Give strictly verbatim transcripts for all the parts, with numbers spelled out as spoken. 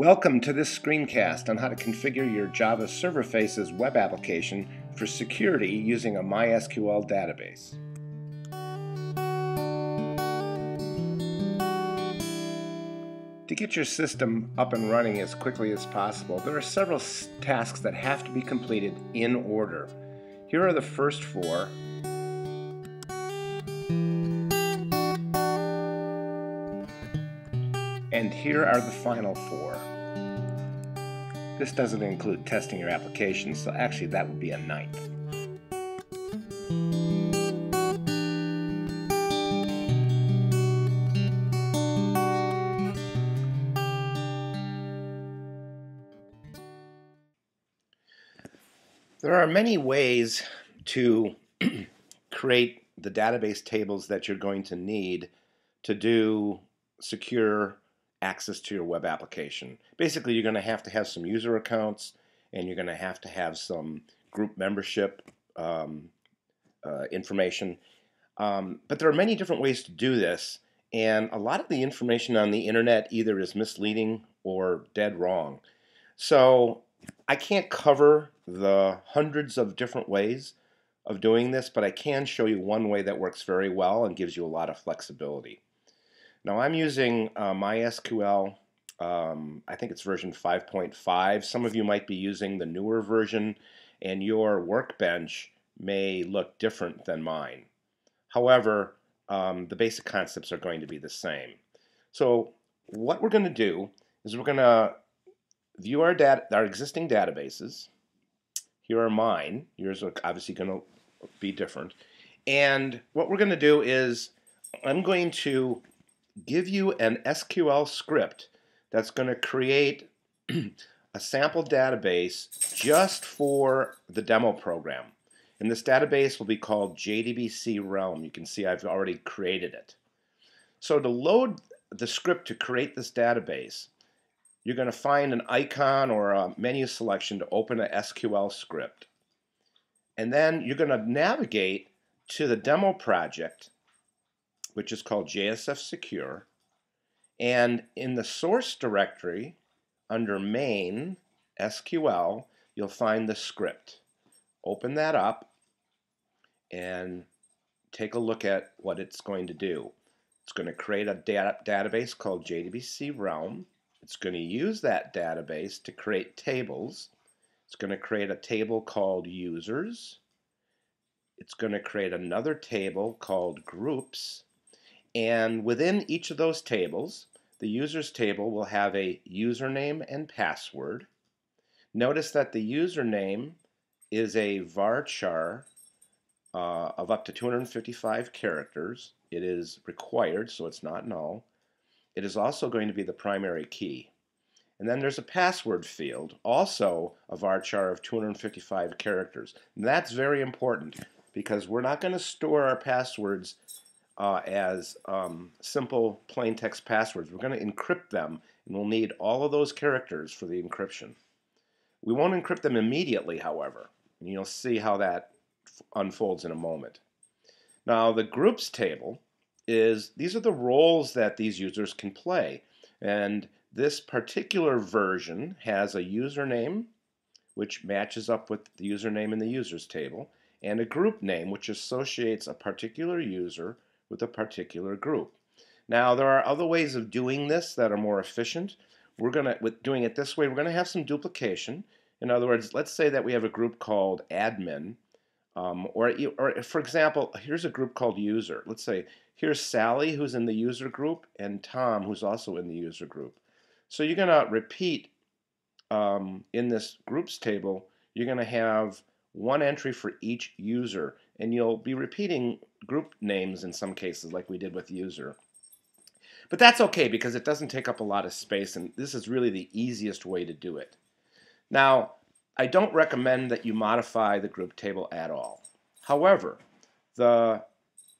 Welcome to this screencast on how to configure your Java Server Faces web application for security using a MySQL database. To get your system up and running as quickly as possible, there are several tasks that have to be completed in order. Here are the first four. And here are the final four. This doesn't include testing your application, so actually that would be a ninth. There are many ways to create the database tables that you're going to need to do secure access to your web application. Basically, you're going to have to have some user accounts, and you're going to have to have some group membership um, uh, information. Um, but there are many different ways to do this, and a lot of the information on the internet either is misleading or dead wrong. So I can't cover the hundreds of different ways of doing this, but I can show you one way that works very well and gives you a lot of flexibility. Now I'm using uh, MySQL, um, I think it's version five point five. Some of you might be using the newer version, and your workbench may look different than mine. However, um, the basic concepts are going to be the same. So what we're going to do is we're going to view our, our existing databases. Here are mine. Yours are obviously going to be different. And what we're going to do is I'm going to give you an S Q L script that's going to create a sample database just for the demo program. And this database will be called J D B C Realm. You can see I've already created it. So to load the script to create this database, you're going to find an icon or a menu selection to open a S Q L script. And then you're going to navigate to the demo project, which is called J S F Secure, and in the source directory under main S Q L you'll find the script. Open that up and take a look at what it's going to do. It's going to create a data database called J D B C Realm. It's going to use that database to create tables. It's going to create a table called Users. It's going to create another table called Groups. And within each of those tables, the users table will have a username and password. Notice that the username is a varchar uh, of up to two hundred fifty-five characters. It is required, so it's not null. It is also going to be the primary key. And then there's a password field, also a varchar of two hundred fifty-five characters. And that's very important because we're not going to store our passwords Uh, as um, simple plain text passwords. We're going to encrypt them, and we'll need all of those characters for the encryption. We won't encrypt them immediately, however, and you'll see how that unfolds in a moment. Now the groups table is, these are the roles that these users can play, and this particular version has a username which matches up with the username in the users table, and a group name which associates a particular user with a particular group. Now there are other ways of doing this that are more efficient. We're gonna, with doing it this way, we're gonna have some duplication. In other words, let's say that we have a group called admin, um, or, or for example, here's a group called user. Let's say here's Sally, who's in the user group, and Tom, who's also in the user group. So you're gonna repeat um, in this groups table, you're gonna have one entry for each user, and you'll be repeating group names in some cases like we did with user. But that's okay because it doesn't take up a lot of space, and this is really the easiest way to do it. Now I don't recommend that you modify the group table at all. However, the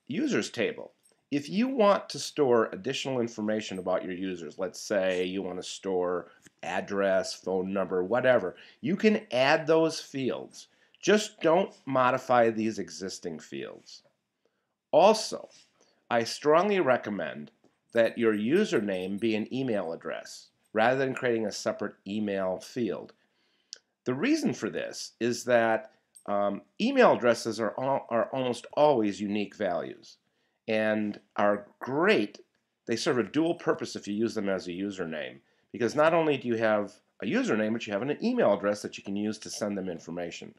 users table, if you want to store additional information about your users, let's say you want to store address, phone number, whatever, you can add those fields. Just don't modify these existing fields. Also, I strongly recommend that your username be an email address. rather than creating a separate email field. The reason for this is that um, email addresses are, all, are almost always unique values and are great. They serve a dual purpose if you use them as a username, because not only do you have a username, but you have an email address that you can use to send them information.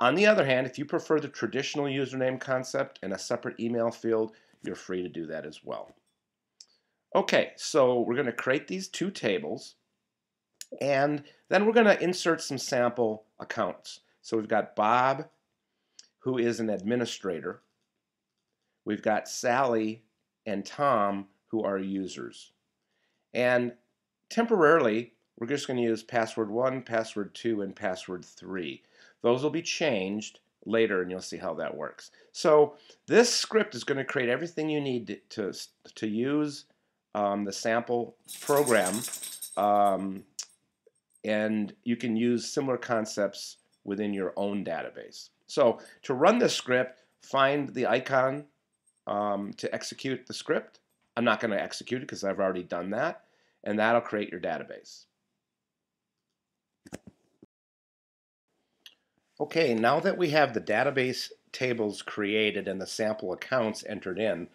On the other hand, if you prefer the traditional username concept and a separate email field, you're free to do that as well. Okay, so we're going to create these two tables, and then we're going to insert some sample accounts. So we've got Bob, who is an administrator. We've got Sally and Tom, who are users. And temporarily, we're just going to use password one, password two, and password three. Those will be changed later, and you'll see how that works. So this script is going to create everything you need to, to, to use um, the sample program, um, and you can use similar concepts within your own database. So to run this script, find the icon um, to execute the script. I'm not going to execute it because I've already done that, and that'll create your database. Okay, now that we have the database tables created and the sample accounts entered in,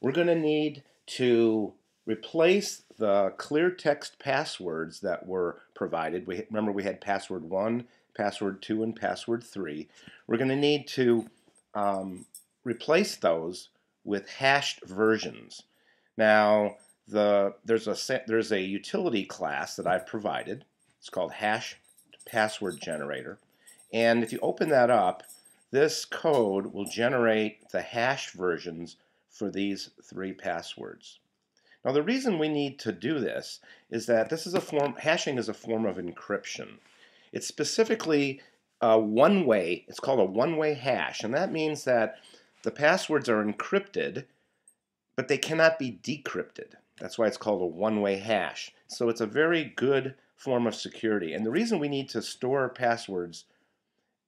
we're going to need to replace the clear text passwords that were provided. We, remember, we had password one, password two, and password three. We're going to need to um, replace those with hashed versions. Now, the, there's, a, there's a utility class that I've provided. It's called hash password generator. And if you open that up, this code will generate the hash versions for these three passwords. Now, the reason we need to do this is that this is a form, hashing is a form of encryption. It's specifically a one-way, it's called a one-way hash, and that means that the passwords are encrypted, but they cannot be decrypted. That's why it's called a one-way hash. So it's a very good form of security. And the reason we need to store passwords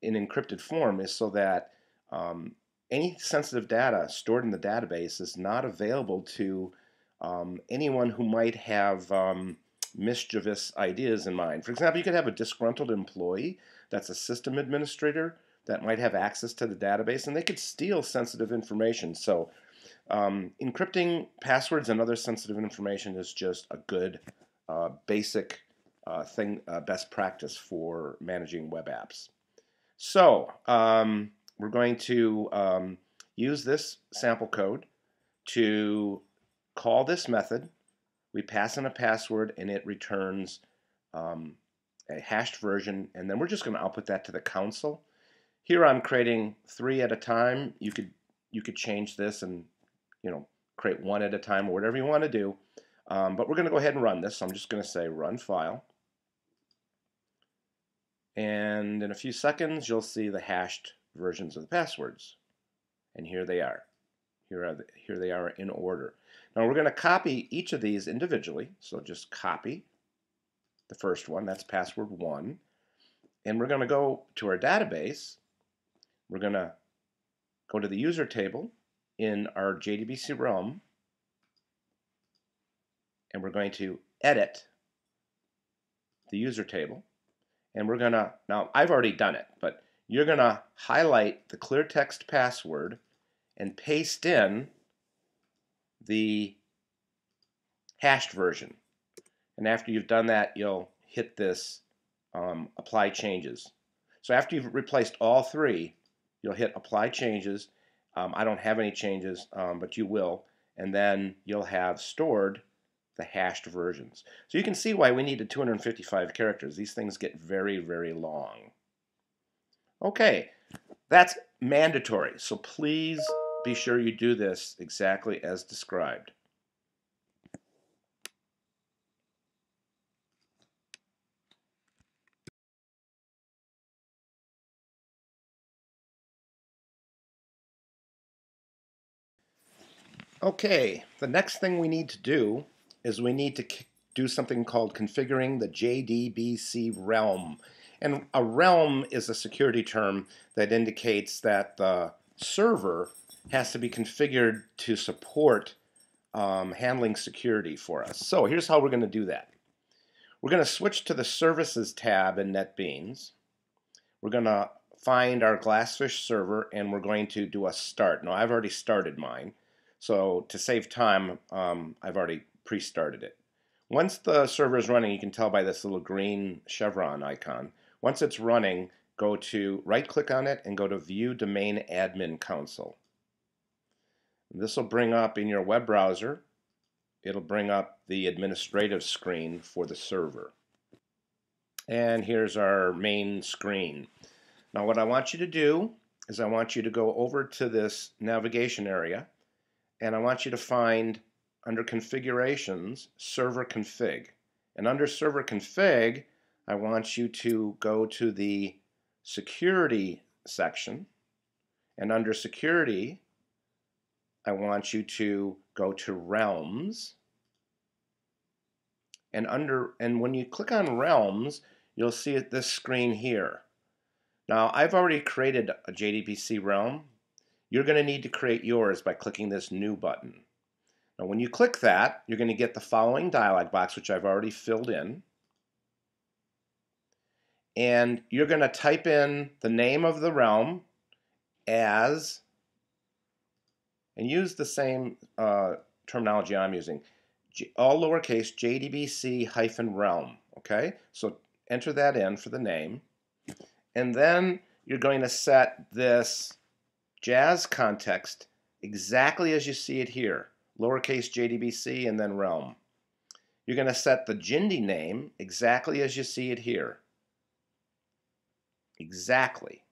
in encrypted form is so that um, any sensitive data stored in the database is not available to um, anyone who might have um, mischievous ideas in mind. For example, you could have a disgruntled employee that's a system administrator that might have access to the database, and they could steal sensitive information. So um, encrypting passwords and other sensitive information is just a good uh, basic uh, thing, uh, best practice for managing web apps. So um, we're going to um, use this sample code to call this method. We pass in a password, and it returns um, a hashed version, and then we're just going to output that to the console. Here I'm creating three at a time. You could you could change this and, you know, create one at a time or whatever you want to do. Um, but we're going to go ahead and run this. So I'm just going to say run file. And in a few seconds, you'll see the hashed versions of the passwords. And here they are. Here, are the, here they are in order. Now we're going to copy each of these individually. So just copy the first one. That's password one. And we're going to go to our database. We're going to go to the user table in our J D B C Realm. And we're going to edit the user table. And we're going to, now I've already done it, but you're going to highlight the clear text password and paste in the hashed version. And after you've done that, you'll hit this um, apply changes. So after you've replaced all three, you'll hit apply changes. Um, I don't have any changes, um, but you will. And then you'll have stored the hashed versions. So you can see why we needed two hundred fifty-five characters. These things get very, very long. Okay, that's mandatory, so please be sure you do this exactly as described. Okay, the next thing we need to do is we need to do something called configuring the J D B C realm. And a realm is a security term that indicates that the server has to be configured to support um, handling security for us. So here's how we're going to do that. We're going to switch to the Services tab in NetBeans. We're going to find our GlassFish server, and we're going to do a start. Now, I've already started mine, so to save time, um, I've already pre-started it. Once the server is running, you can tell by this little green chevron icon. Once it's running, go to right-click on it and go to View Domain Admin Console. This will bring up in your web browser, it'll bring up the administrative screen for the server. And here's our main screen. Now what I want you to do is I want you to go over to this navigation area, and I want you to find under Configurations, Server Config. And under Server Config, I want you to go to the Security section, and under Security, I want you to go to Realms, and under and when you click on Realms, you'll see at this screen here. Now, I've already created a J D B C realm. You're going to need to create yours by clicking this New button. Now, when you click that, you're going to get the following dialog box, which I've already filled in. And you're going to type in the name of the realm as, and use the same uh, terminology I'm using, all lowercase, J D B C hyphen realm, okay? So enter that in for the name. And then you're going to set this J A S context exactly as you see it here, lowercase J D B C and then realm. You're going to set the J N D I name exactly as you see it here. Exactly.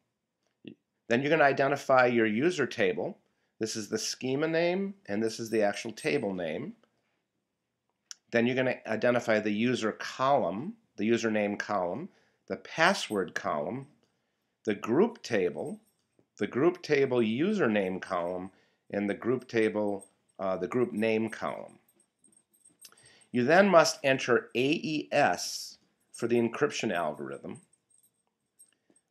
Then you're going to identify your user table. This is the schema name, and this is the actual table name. Then you're going to identify the user column, the username column, the password column, the group table, the group table username column, and the group table, uh, the group name column. You then must enter A E S for the encryption algorithm.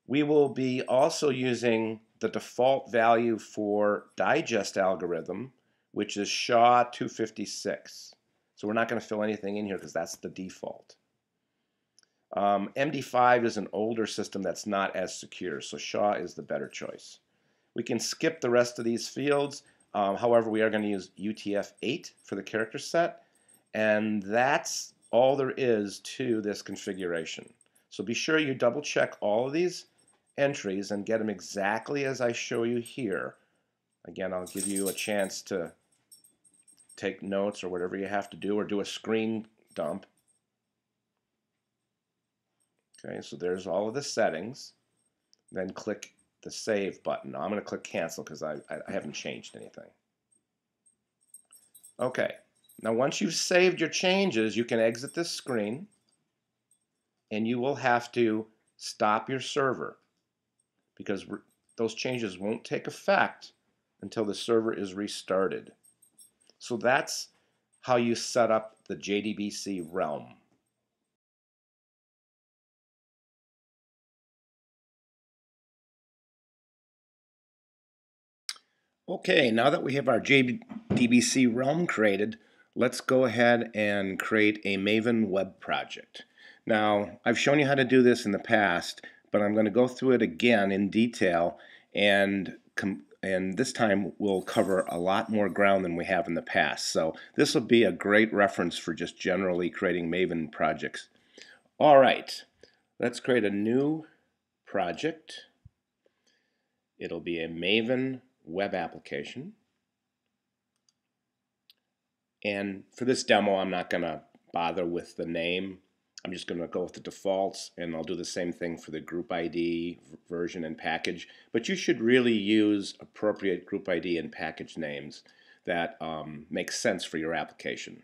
We will be also using the default value for digest algorithm, which is S H A two fifty-six. So we're not going to fill anything in here because that's the default. Um, M D five is an older system that's not as secure, so S H A is the better choice. We can skip the rest of these fields. Um, however, we are going to use U T F eight for the character set, and that's all there is to this configuration. So be sure you double check all of these entries and get them exactly as I show you here. Again, I'll give you a chance to take notes or whatever you have to do, or do a screen dump. Okay, so there's all of the settings. Then click the Save button. Now I'm going to click Cancel because I, I haven't changed anything. Okay, now once you've saved your changes, you can exit this screen, and you will have to stop your server because those changes won't take effect until the server is restarted. So that's how you set up the J D B C realm. Okay, now that we have our J D B C realm created, let's go ahead and create a Maven web project. Now, I've shown you how to do this in the past, but I'm going to go through it again in detail, and and this time we'll cover a lot more ground than we have in the past. So this will be a great reference for just generally creating Maven projects. All right, let's create a new project. It'll be a Maven web application, and for this demo I'm not going to bother with the name. I'm just going to go with the defaults, and I'll do the same thing for the group I D, version, and package, but you should really use appropriate group I D and package names that um, make sense for your application.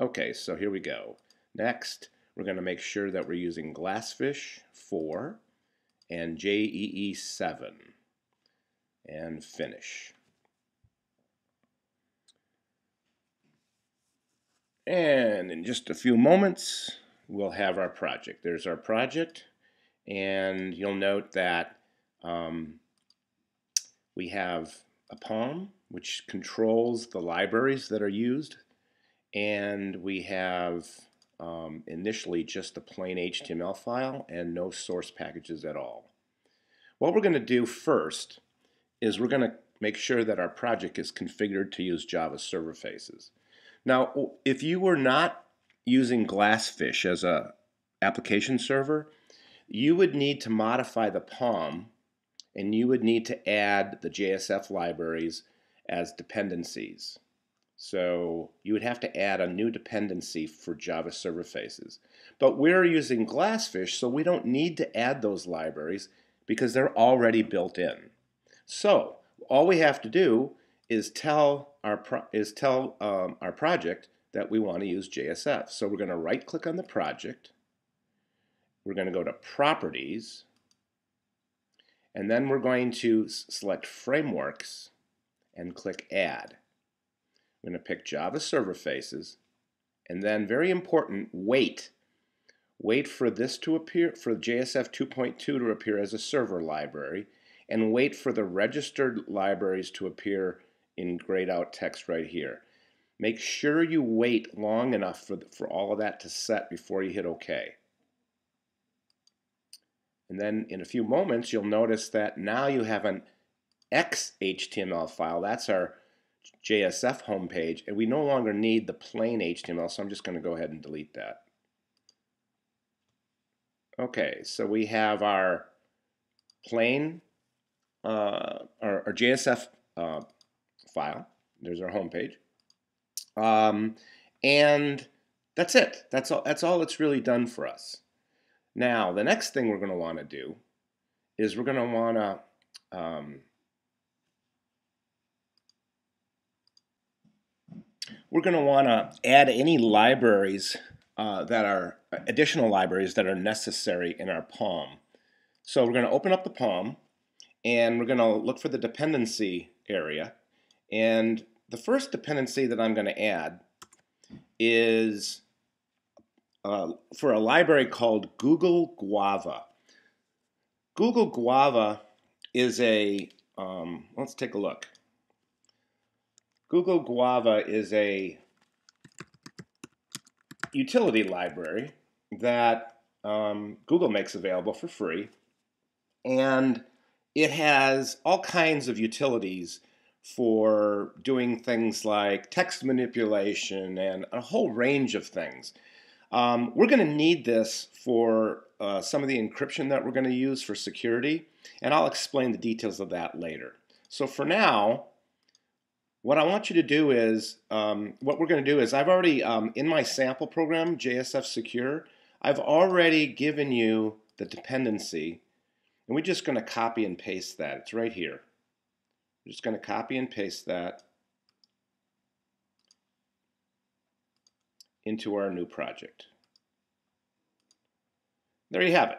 Okay, so here we go. Next, we're going to make sure that we're using GlassFish four and J E E seven. And finish. And in just a few moments we'll have our project. There's our project, and you'll note that um, we have a P O M which controls the libraries that are used, and we have um, initially just the plain H T M L file and no source packages at all. What we're going to do first is we're going to make sure that our project is configured to use Java Server Faces. Now, if you were not using GlassFish as an application server, you would need to modify the P O M, and you would need to add the J S F libraries as dependencies. So you would have to add a new dependency for Java Server Faces. But we're using GlassFish, so we don't need to add those libraries because they're already built in. So all we have to do is tell our pro is tell um, our project that we want to use J S F. So we're going to right-click on the project. We're going to go to Properties, and then we're going to select Frameworks and click Add. I'm going to pick Java Server Faces, and then, very important, wait. Wait for this to appear, for J S F two point two to appear as a server library, and wait for the registered libraries to appear in grayed out text right here. Make sure you wait long enough for, the, for all of that to set before you hit OK. And then in a few moments, you'll notice that now you have an X H T M L file. That's our J S F homepage, and we no longer need the plain H T M L, so I'm just going to go ahead and delete that. Okay, so we have our plain, uh, our, our J S F uh, file. There's our homepage, um, and that's it. That's all. That's all it's really done for us. Now, the next thing we're going to want to do is we're going to want to um, we're going to want to add any libraries uh, that are additional libraries that are necessary in our P O M. So we're going to open up the P O M, and we're going to look for the dependency area. And the first dependency that I'm going to add is Uh, for a library called Google Guava. Google Guava is a, um, let's take a look. Google Guava is a utility library that um, Google makes available for free, and it has all kinds of utilities for doing things like text manipulation and a whole range of things. Um, we're going to need this for uh, some of the encryption that we're going to use for security, and I'll explain the details of that later. So for now, what I want you to do is, um, what we're going to do is, I've already, um, in my sample program, J S F Secure, I've already given you the dependency, and we're just going to copy and paste that. It's right here. We're just going to copy and paste that into our new project. There you have it.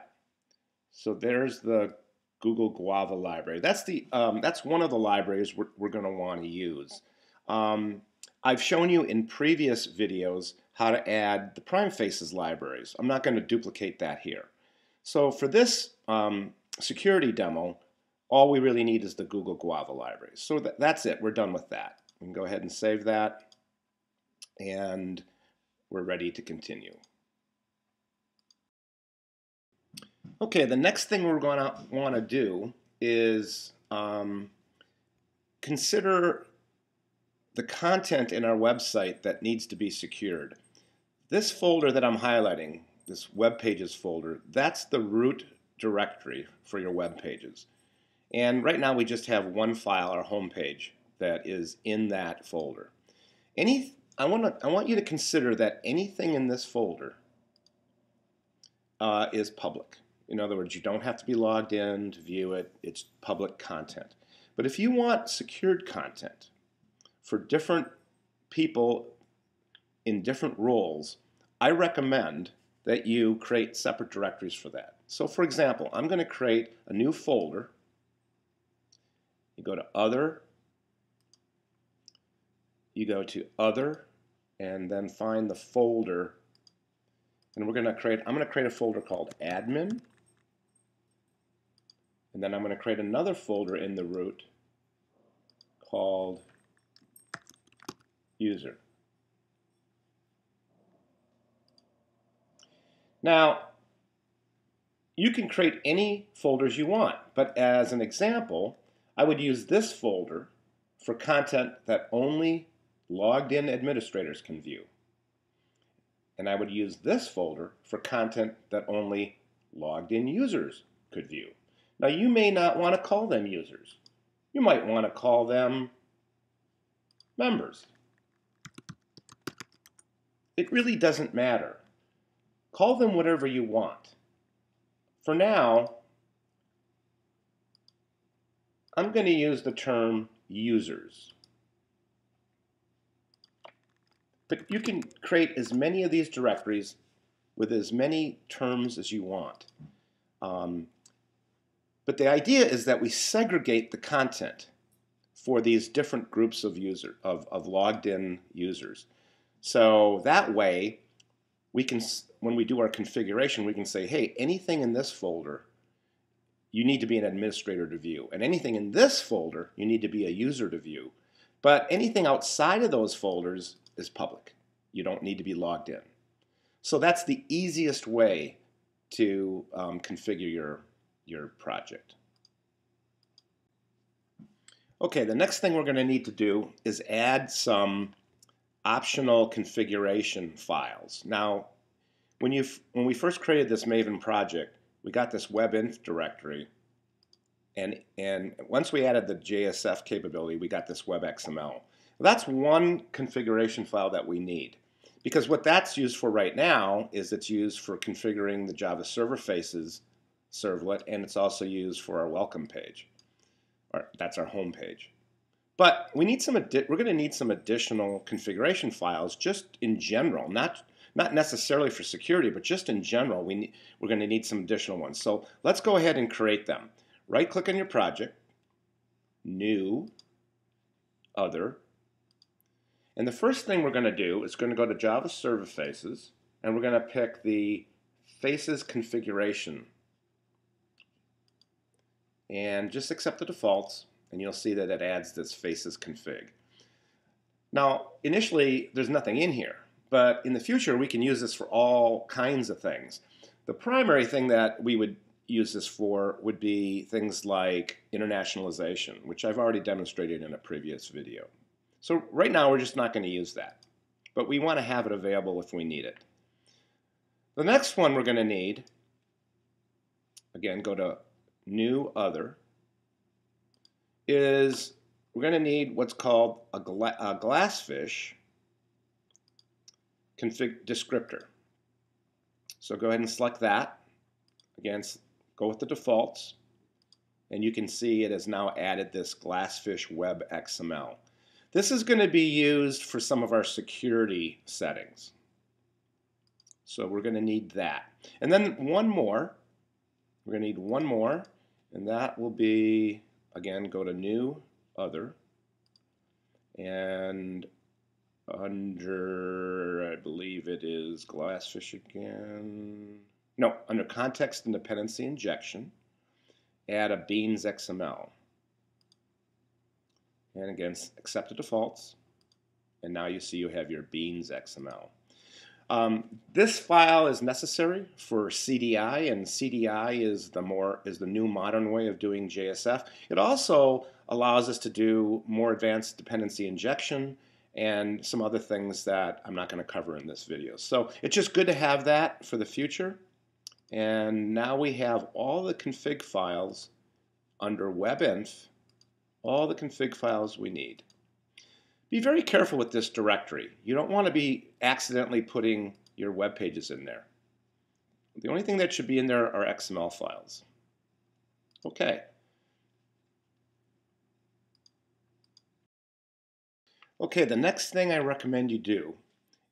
So there's the Google Guava library. That's the um, that's one of the libraries we're, we're going to want to use. Um, I've shown you in previous videos how to add the PrimeFaces libraries. I'm not going to duplicate that here. So for this um, security demo, all we really need is the Google Guava library. So th that's it. We're done with that. We can go ahead and save that, and we're ready to continue. Okay, the next thing we're going to want to do is um, consider the content in our website that needs to be secured. This folder that I'm highlighting, this web pages folder, that's the root directory for your web pages. And right now we just have one file, our home page, that is in that folder. Any I want to, I want you to consider that anything in this folder uh, is public. In other words, you don't have to be logged in to view it. It's public content. But if you want secured content for different people in different roles, I recommend that you create separate directories for that. So for example, I'm going to create a new folder. You go to Other. You go to Other, and then find the folder, and we're going to create, I'm going to create a folder called Admin, and then I'm going to create another folder in the root called User. Now, you can create any folders you want, but as an example, I would use this folder for content that only logged-in administrators can view. And I would use this folder for content that only logged-in users could view. Now, you may not want to call them users. You might want to call them members. It really doesn't matter. Call them whatever you want. For now, I'm going to use the term users. But you can create as many of these directories with as many terms as you want. Um, but the idea is that we segregate the content for these different groups of user of, of logged in users. So that way, we can, when we do our configuration, we can say, hey, anything in this folder, you need to be an administrator to view. And anything in this folder, you need to be a user to view. But anything outside of those folders is public. You don't need to be logged in. So that's the easiest way to um, configure your, your project. Okay, the next thing we're going to need to do is add some optional configuration files. Now, when, you when we first created this Maven project, we got this webinf directory, and, and once we added the J S F capability, we got this webxml. Well, that's one configuration file that we need, because what that's used for right now is it's used for configuring the Java Server Faces servlet, and it's also used for our welcome page. Or that's our home page. But we need some adi we're going to need some additional configuration files just in general, not, not necessarily for security, but just in general, we ne we're going to need some additional ones. So let's go ahead and create them. Right-click on your project, New, Other. And the first thing we're going to do is going to go to Java Server Faces, and we're going to pick the Faces configuration. And just accept the defaults. And you'll see that it adds this faces config. Now, initially, there's nothing in here. But in the future, we can use this for all kinds of things. The primary thing that we would use this for would be things like internationalization, which I've already demonstrated in a previous video. So right now, we're just not going to use that. But we want to have it available if we need it. The next one we're going to need, again, go to New, Other, is we're going to need what's called a, gla a GlassFish config descriptor. So go ahead and select that. Again, go with the defaults. And you can see it has now added this GlassFish web X M L. This is going to be used for some of our security settings. So we're going to need that. And then one more. We're going to need one more. And that will be, again, go to New, Other, and under, I believe it is GlassFish again. No, under Context and Dependency Injection, add a Beans X M L. And again, accept the defaults. And now you see you have your Beans X M L. Um, this file is necessary for C D I, and C D I is the more is the new modern way of doing J S F. It also allows us to do more advanced dependency injection and some other things that I'm not going to cover in this video. So it's just good to have that for the future. And now we have all the config files under webinf, all the config files we need. Be very careful with this directory. You don't want to be accidentally putting your web pages in there. The only thing that should be in there are X M L files. Okay. Okay, the next thing I recommend you do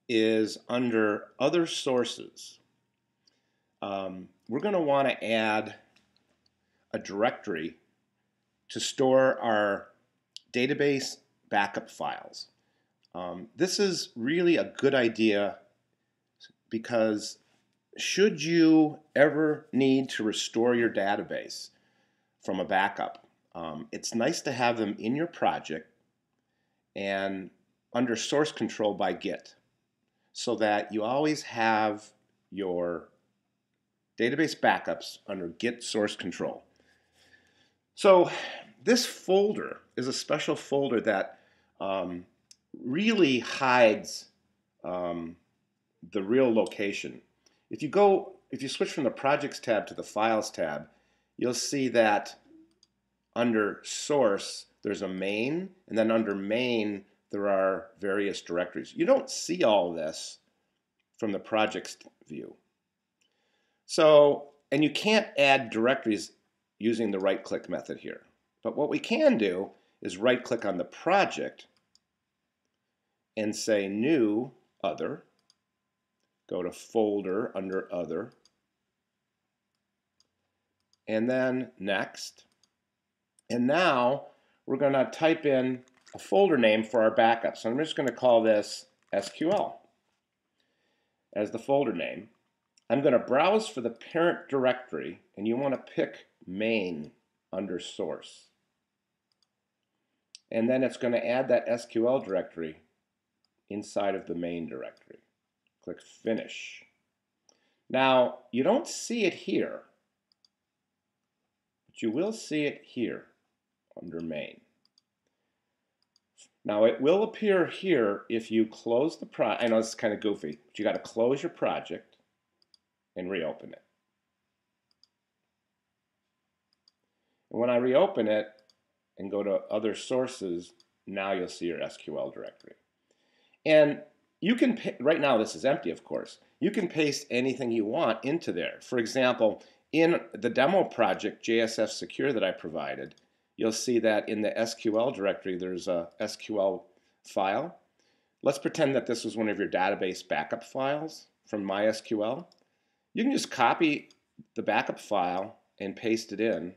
is under Other Sources. Um, we're going to want to add a directory to store our database backup files. Um, this is really a good idea because should you ever need to restore your database from a backup, um, it's nice to have them in your project and under source control by Git so that you always have your database backups under git source control. So this folder is a special folder that um, really hides um, the real location. If you go, if you switch from the Projects tab to the Files tab, you'll see that under Source there's a main, and then under Main there are various directories. You don't see all this from the Projects view. So, and you can't add directories using the right-click method here. But what we can do is right-click on the project and say New Other. Go to Folder under Other. And then Next. And now we're going to type in a folder name for our backup. So I'm just going to call this S Q L as the folder name. I'm going to browse for the parent directory, and you want to pick main under source. And then it's going to add that S Q L directory inside of the main directory. Click Finish. Now, you don't see it here, but you will see it here under main. Now, it will appear here if you close the project. I know it's kind of goofy, but you got to close your project and reopen it. And when I reopen it and go to other sources, now you'll see your S Q L directory. And you can, right now this is empty, of course. You can paste anything you want into there. For example, in the demo project J S F Secure that I provided, you'll see that in the S Q L directory there's a S Q L file. Let's pretend that this was one of your database backup files from MySQL. You can just copy the backup file and paste it in,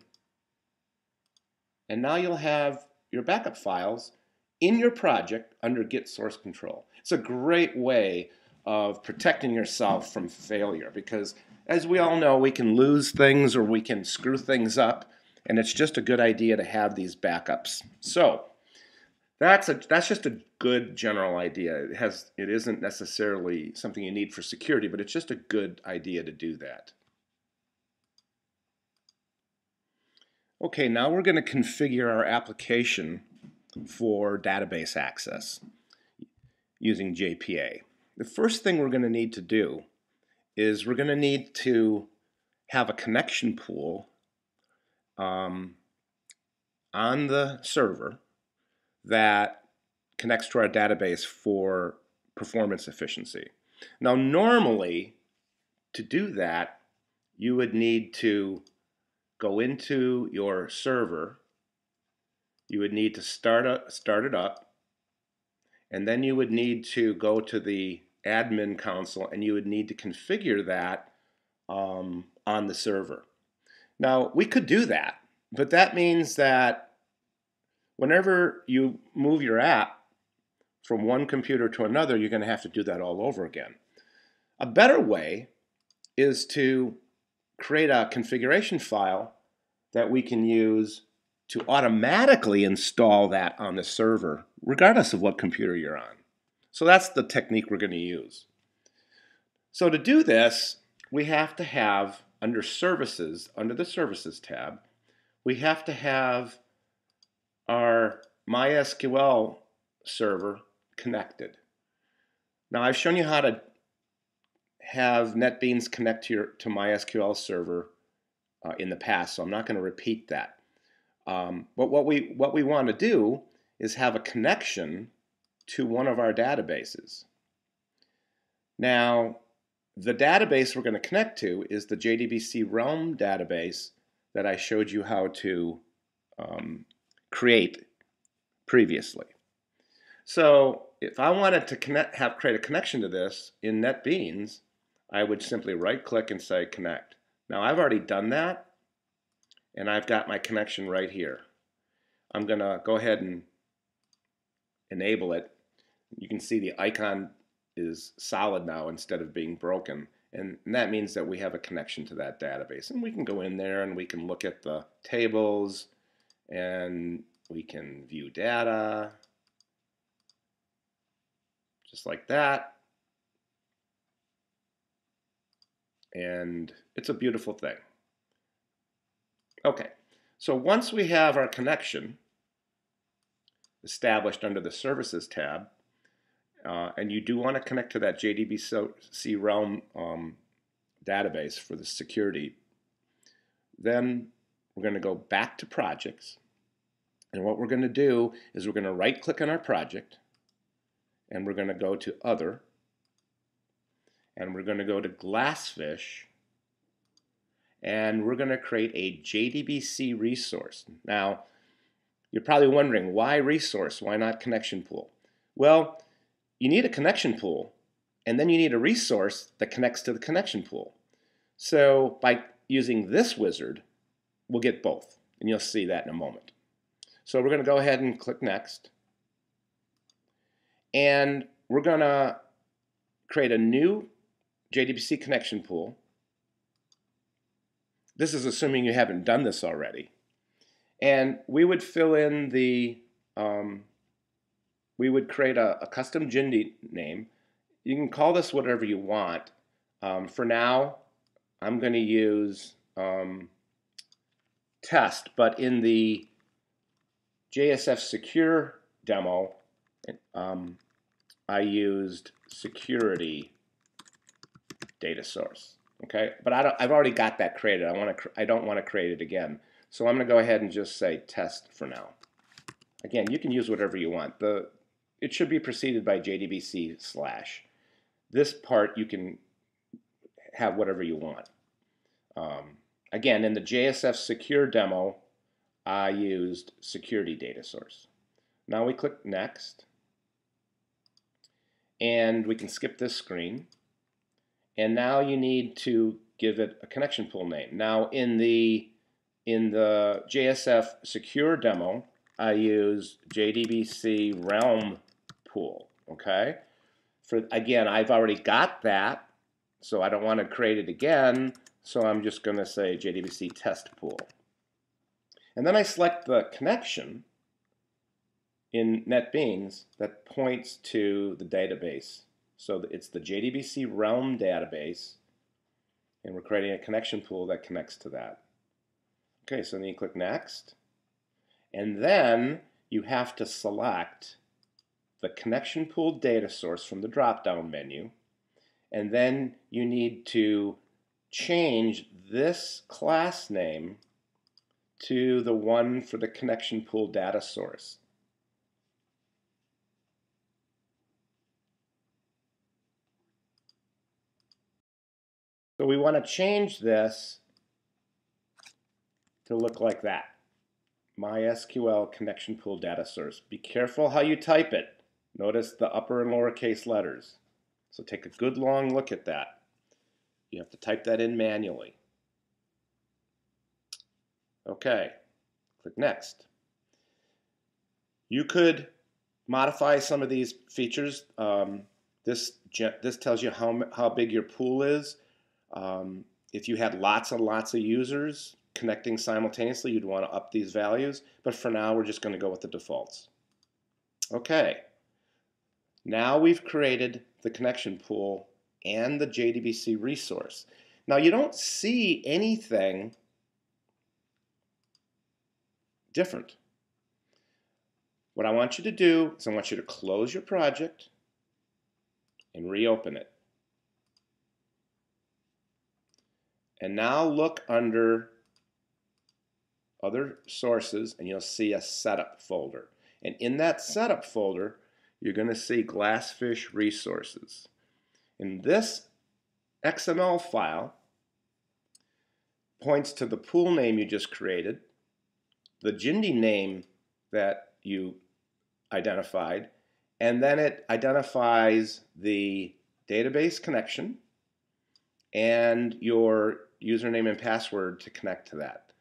and now you'll have your backup files in your project under Git source control. It's a great way of protecting yourself from failure, because as we all know, we can lose things or we can screw things up, and it's just a good idea to have these backups. So that's a that's just a good general idea. It has it isn't necessarily something you need for security, but it's just a good idea to do that. Okay, now we're going to configure our application for database access using J P A. The first thing we're going to need to do is we're going to need to have a connection pool um, on the server that connects to our database for performance efficiency. Now, normally, to do that, you would need to go into your server, you would need to start, up, start it up, and then you would need to go to the admin console, and you would need to configure that um, on the server. Now, we could do that, but that means that whenever you move your app from one computer to another, you're going to have to do that all over again. A better way is to create a configuration file that we can use to automatically install that on the server, regardless of what computer you're on. So that's the technique we're going to use. So to do this, we have to have, under Services, under the Services tab, we have to have our MySQL server connected. Now, I've shown you how to have NetBeans connect to, your, to MySQL server uh, in the past, so I'm not going to repeat that. Um, but what we, what we want to do is have a connection to one of our databases. Now, the database we're going to connect to is the J D B C Realm database that I showed you how to um, create previously. So if I wanted to connect, have create a connection to this in NetBeans, I would simply right-click and say Connect. Now, I've already done that, and I've got my connection right here. I'm going to go ahead and enable it. You can see the icon is solid now instead of being broken, and that means that we have a connection to that database. And we can go in there and we can look at the tables, and we can view data, just like that. and it's a beautiful thing. Okay, so once we have our connection established under the Services tab, uh, and you do want to connect to that J D B C Realm um, database for the security, then we're going to go back to Projects, and what we're going to do is we're going to right-click on our project, and we're going to go to Other, and we're going to go to GlassFish, and we're going to create a J D B C resource. Now, you're probably wondering, why resource? Why not connection pool? Well, you need a connection pool, and then you need a resource that connects to the connection pool. So by using this wizard, we'll get both, and you'll see that in a moment. So we're going to go ahead and click Next, and we're going to create a new J D B C connection pool. This is assuming you haven't done this already. And we would fill in the, um, we would create a, a custom J N D I name. You can call this whatever you want. Um, for now, I'm going to use um, test, but in the J S F secure demo, um, I used security data source. Okay, but I don't, I've already got that created. I want to. I don't want to create it again. So I'm going to go ahead and just say test for now. Again, you can use whatever you want. The it should be preceded by J D B C slash. This part you can have whatever you want. Um, again, in the J S F secure demo, I used security data source. Now we click Next, and we can skip this screen. And now you need to give it a connection pool name. Now in the in the J S F secure demo, I use J D B C Realm pool. Okay, for again, I've already got that, so I don't want to create it again. So I'm just going to say J D B C test pool, and then I select the connection in NetBeans that points to the database. So it's the J D B C Realm database, and we're creating a connection pool that connects to that. Okay, so then you click Next, and then you have to select the connection pool data source from the drop-down menu, and then you need to change this class name to the one for the connection pool data source. So we want to change this to look like that. MySQL connection pool data source. Be careful how you type it. Notice the upper and lowercase letters. So take a good long look at that. You have to type that in manually. Okay, click Next. You could modify some of these features. Um, this, this tells you how, how big your pool is. Um, if you had lots and lots of users connecting simultaneously, you'd want to up these values, but for now we're just going to go with the defaults. Okay, now we've created the connection pool and the J D B C resource. Now you don't see anything different. What I want you to do is I want you to close your project and reopen it. And now look under Other Sources, and you'll see a Setup folder. And in that Setup folder, you're going to see GlassFish Resources. And this X M L file points to the pool name you just created, the J N D I name that you identified, and then it identifies the database connection and your username and password to connect to that.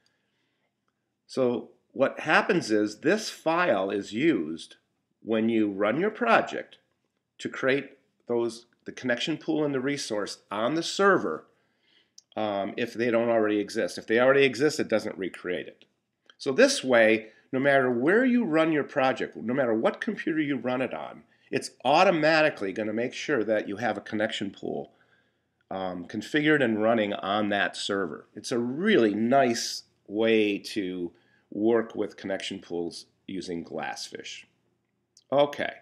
So what happens is this file is used when you run your project to create those the connection pool and the resource on the server um, if they don't already exist. If they already exist, it doesn't recreate it. So this way, no matter where you run your project, no matter what computer you run it on, it's automatically going to make sure that you have a connection pool um, configured and running on that server. It's a really nice way to work with connection pools using GlassFish. Okay,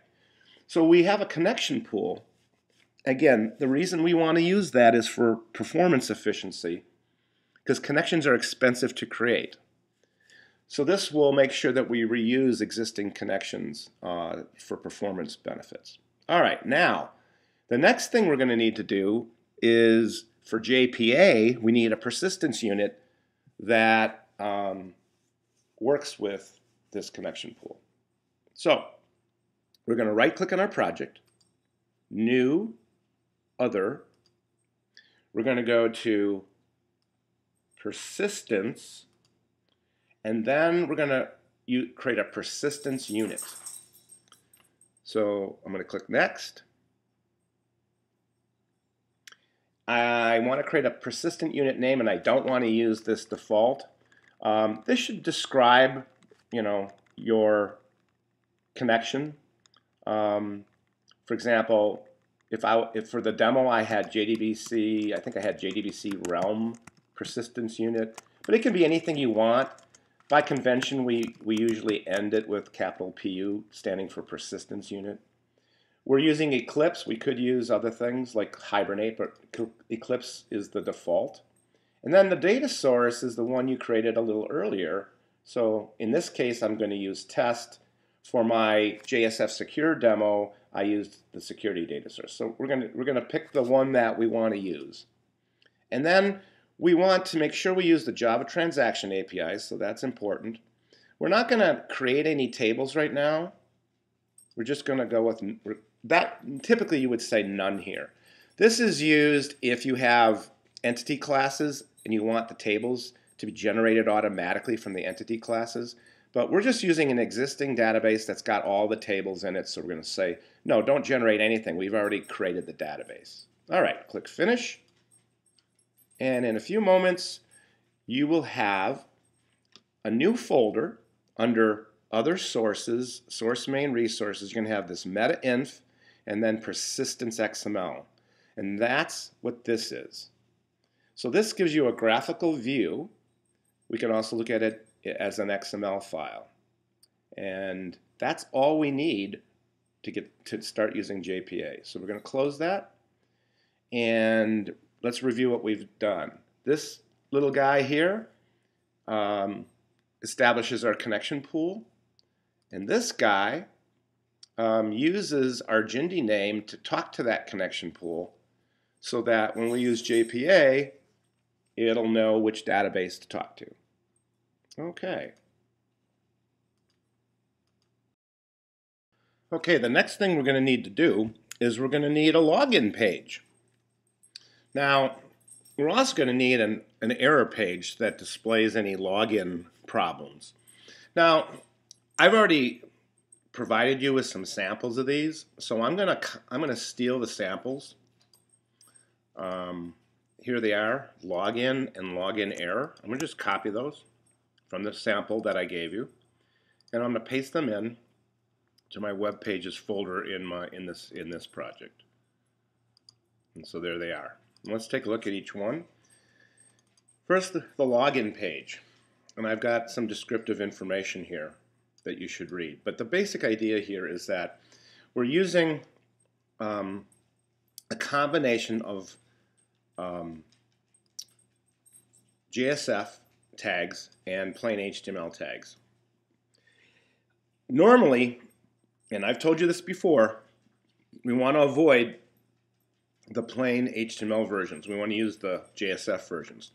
so we have a connection pool. Again, the reason we want to use that is for performance efficiency, because connections are expensive to create. So this will make sure that we reuse existing connections uh, for performance benefits. All right, now, the next thing we're going to need to do is, for J P A, we need a persistence unit that um, works with this connection pool. So we're going to right-click on our project, New, Other. We're going to go to Persistence, and then we're going to create a persistence unit. So I'm going to click Next. I want to create a persistent unit name, and I don't want to use this default. Um, this should describe, you know, your connection. Um, for example, if I if for the demo I had J D B C, I think I had J D B C Realm persistence unit, but it can be anything you want. By convention, we, we usually end it with capital P U, standing for persistence unit. We're using Eclipse. We could use other things like Hibernate, but Eclipse is the default. And then the data source is the one you created a little earlier. So in this case, I'm going to use test. For my J S F secure demo, I used the security data source. So we're going to, we're going to pick the one that we want to use. And then we want to make sure we use the Java transaction A P Is, so that's important. We're not going to create any tables right now. We're just going to go with that. Typically, you would say none here. This is used if you have entity classes and you want the tables to be generated automatically from the entity classes. But we're just using an existing database that's got all the tables in it, so we're going to say, no, don't generate anything. We've already created the database. All right, click Finish. And in a few moments, you will have a new folder under Other Sources, Source Main Resources. You're going to have this meta-inf and then persistence X M L. And that's what this is. So this gives you a graphical view. We can also look at it as an X M L file. And that's all we need to get to start using J P A. So we're going to close that, and let's review what we've done. This little guy here um, establishes our connection pool, and this guy um, uses our J N D I name to talk to that connection pool so that when we use J P A, it'll know which database to talk to. Okay. Okay, the next thing we're going to need to do is we're going to need a login page. Now, we're also going to need an, an error page that displays any login problems. Now, I've already provided you with some samples of these, so I'm going to I'm going to steal the samples. Um, here they are, login and login error. I'm going to just copy those from the sample that I gave you, and I'm going to paste them in to my web pages folder in my in this in this project. And so there they are. And let's take a look at each one. First, the, the login page, and I've got some descriptive information here that you should read. But the basic idea here is that we're using um, a combination of um, J S F tags and plain H T M L tags. Normally, and I've told you this before, we want to avoid the plain H T M L versions. We want to use the J S F versions.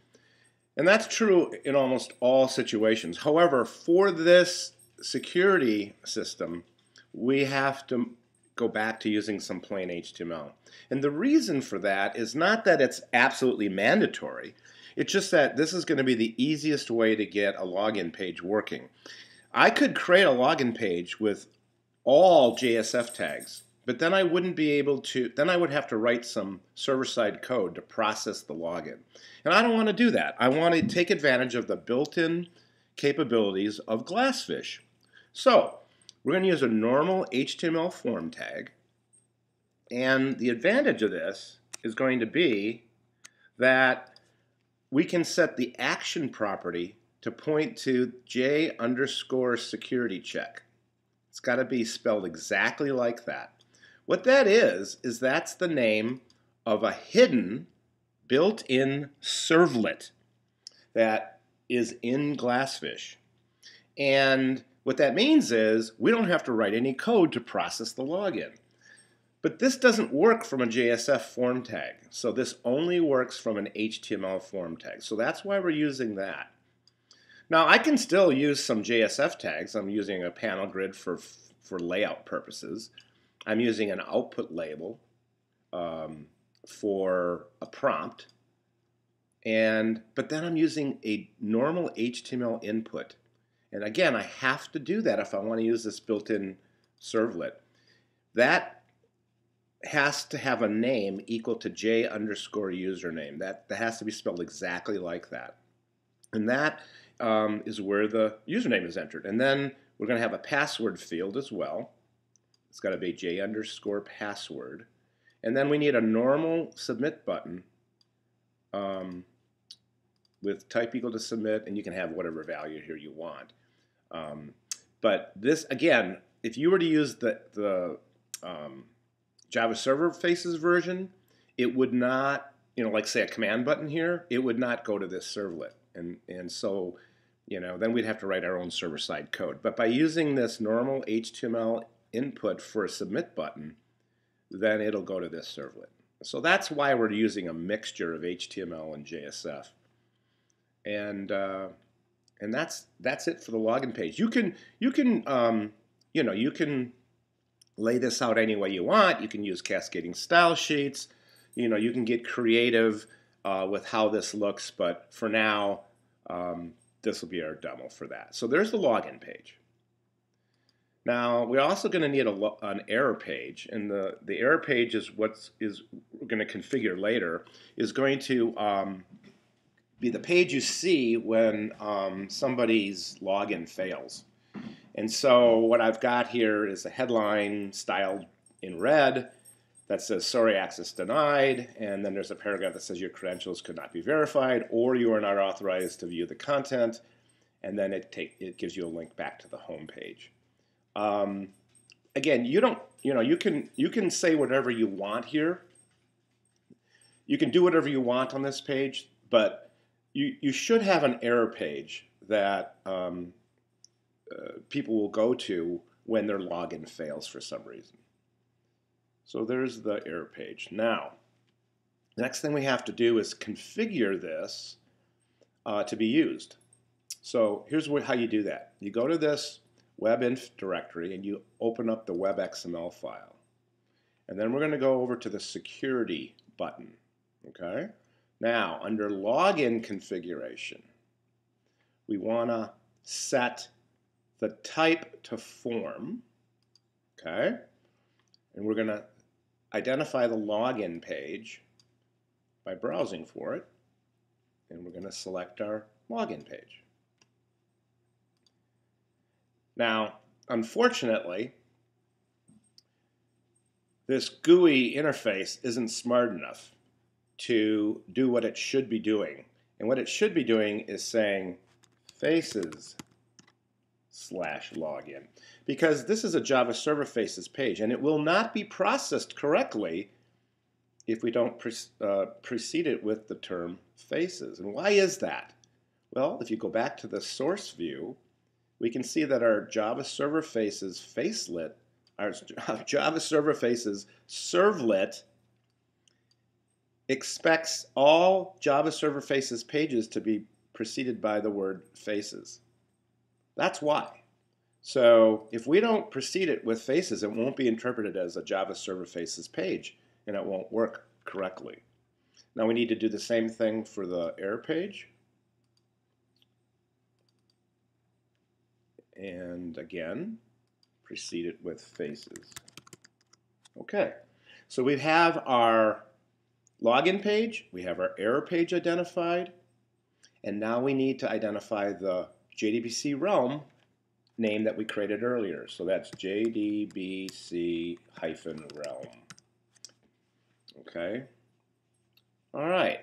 And that's true in almost all situations. However, for this security system, we have to go back to using some plain H T M L. And the reason for that is not that it's absolutely mandatory. It's just that this is going to be the easiest way to get a login page working. I could create a login page with all J S F tags, but then I wouldn't be able to, then I would have to write some server-side code to process the login. And I don't want to do that. I want to take advantage of the built-in capabilities of GlassFish. So we're going to use a normal H T M L form tag, and the advantage of this is going to be that we can set the action property to point to j underscore security check. It's got to be spelled exactly like that. What that is, is that's the name of a hidden built-in servlet that is in GlassFish. And what that means is we don't have to write any code to process the login. But this doesn't work from a J S F form tag. So this only works from an H T M L form tag. So that's why we're using that. Now I can still use some J S F tags. I'm using a panel grid for, for layout purposes. I'm using an output label um, for a prompt. And, but then I'm using a normal H T M L input. And again, I have to do that if I want to use this built-in servlet. That has to have a name equal to j underscore username. That, that has to be spelled exactly like that. And that um, is where the username is entered. And then we're going to have a password field as well. It's got to be j underscore password. And then we need a normal submit button um, with type equal to submit. And you can have whatever value here you want. Um, but this, again, if you were to use the, the um, Java Server Faces version, it would not, you know, like say a command button here, it would not go to this servlet. And, and so, you know, then we'd have to write our own server-side code. But by using this normal H T M L input for a submit button, then it'll go to this servlet. So that's why we're using a mixture of H T M L and J S F. And, uh, and that's, that's it for the login page. You can, you can um, you know, you can lay this out any way you want. You can use cascading style sheets. You know, you can get creative uh, with how this looks, but for now, um, this will be our demo for that. So there's the login page. Now, we're also going to need a, an error page, and the, the error page is what is we're going to configure later, is going to um, be the page you see when um, somebody's login fails. And so what I've got here is a headline styled in red that says, sorry, access denied. And then there's a paragraph that says your credentials could not be verified, or you are not authorized to view the content. And then it, take, it gives you a link back to the home page. Um, again, you don't, you know, you can, you can say whatever you want here. You can do whatever you want on this page, but you, you should have an error page that um, Uh, people will go to when their login fails for some reason. So there's the error page. Now, the next thing we have to do is configure this uh, to be used. So here's how you do that. You go to this webinf directory and you open up the web X M L file. And then we're going to go over to the security button. Okay? Now, under login configuration, we want to set the type to form, okay? And we're gonna identify the login page by browsing for it, and we're gonna select our login page. Now, unfortunately, this G U I interface isn't smart enough to do what it should be doing. And what it should be doing is saying faces slash login, because this is a Java Server Faces page, and it will not be processed correctly if we don't pre uh, precede it with the term faces. And why is that? Well, if you go back to the source view, we can see that our Java Server Faces facelet, our Java Server Faces servlet, expects all Java Server Faces pages to be preceded by the word faces. That's why. So if we don't precede it with faces, it won't be interpreted as a Java Server Faces page, and it won't work correctly. Now we need to do the same thing for the error page. And again, precede it with faces. Okay. So we have our login page, we have our error page identified, and now we need to identify the J D B C Realm name that we created earlier. So that's J D B C hyphen Realm. Okay. All right.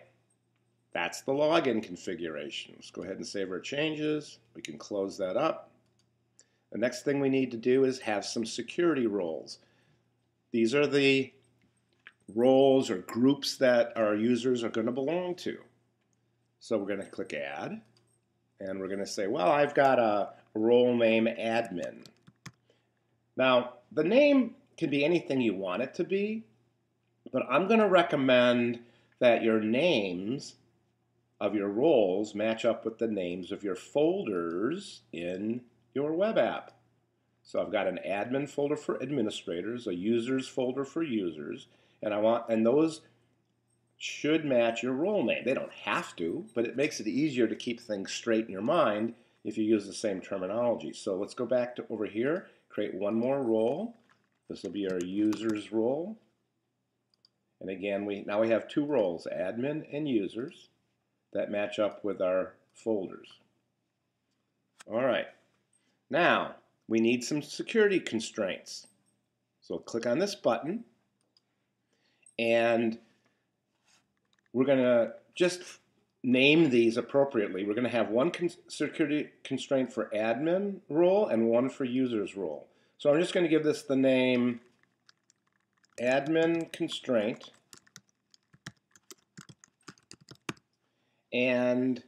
That's the login configuration. Let's go ahead and save our changes. We can close that up. The next thing we need to do is have some security roles. These are the roles or groups that our users are going to belong to. So we're going to click Add, and we're going to say, well, I've got a role name admin. Now, the name can be anything you want it to be, but I'm going to recommend that your names of your roles match up with the names of your folders in your web app. So I've got an admin folder for administrators, a users folder for users, and I want, and those should match your role name. They don't have to, but it makes it easier to keep things straight in your mind if you use the same terminology. So let's go back to over here, create one more role. This will be our users role. And again, we now we have two roles, admin and users, that match up with our folders. All right. Now, we need some security constraints. So click on this button, and we're going to just name these appropriately. We're going to have one con security constraint for admin role and one for users role. So I'm just going to give this the name admin constraint, and